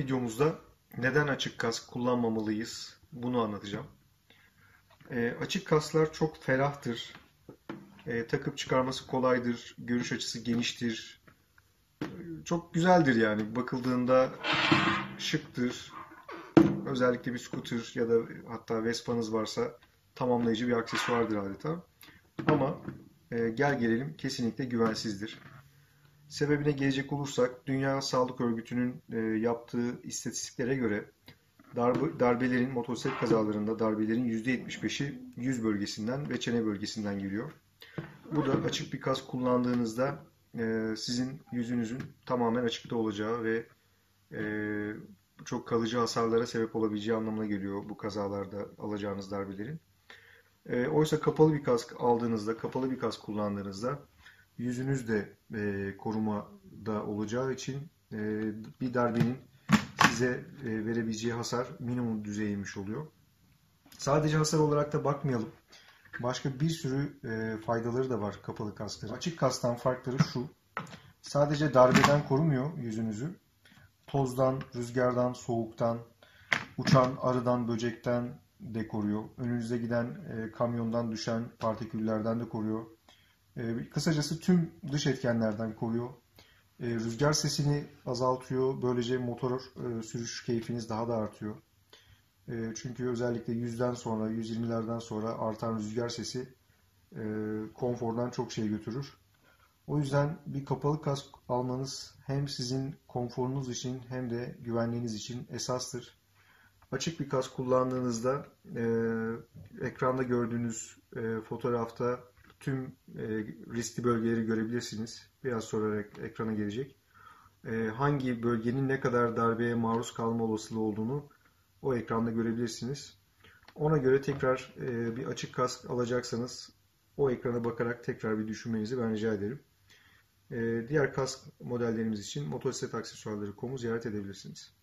videomuzda neden açık kas kullanmamalıyız bunu anlatacağım. Açık kaslar çok ferahtır. Takıp çıkarması kolaydır. Görüş açısı geniştir. Çok güzeldir yani. Bakıldığında şıktır. Özellikle bir scooter ya da hatta Vespa'nız varsa tamamlayıcı bir aksesuardır adeta. Ama gel gelelim kesinlikle güvensizdir. Sebebine gelecek olursak Dünya Sağlık Örgütü'nün yaptığı istatistiklere göre darbelerin, motosiklet kazalarında darbelerin %75'i yüz bölgesinden ve çene bölgesinden geliyor. Bu da açık bir kas kullandığınızda sizin yüzünüzün tamamen açıkta olacağı ve çok kalıcı hasarlara sebep olabileceği anlamına geliyor bu kazalarda alacağınız darbelerin. Oysa kapalı bir kask aldığınızda, kapalı bir kask kullandığınızda yüzünüz de korumada olacağı için bir darbenin size verebileceği hasar minimum düzeyiymiş oluyor. Sadece hasar olarak da bakmayalım. Başka bir sürü faydaları da var kapalı kaskların. Açık kastan farkları şu. Sadece darbeden korumuyor yüzünüzü. Tozdan, rüzgardan, soğuktan, uçan arıdan, böcekten de koruyor. Önünüze giden kamyondan düşen partiküllerden de koruyor. Kısacası tüm dış etkenlerden koruyor. Rüzgar sesini azaltıyor. Böylece motor sürüş keyfiniz daha da artıyor. Çünkü özellikle 100'den sonra, 120'lerden sonra artan rüzgar sesi konfordan çok şey götürür. O yüzden bir kapalı kask almanız hem sizin konforunuz için hem de güvenliğiniz için esastır. Açık bir kask kullandığınızda ekranda gördüğünüz fotoğrafta tüm riskli bölgeleri görebilirsiniz. Biraz sonra ekrana gelecek. Hangi bölgenin ne kadar darbeye maruz kalma olasılığı olduğunu o ekranda görebilirsiniz. Ona göre tekrar bir açık kask alacaksanız o ekrana bakarak tekrar bir düşünmenizi ben rica ederim. Diğer kask modellerimiz için motosiklet aksesuarları.com'u ziyaret edebilirsiniz.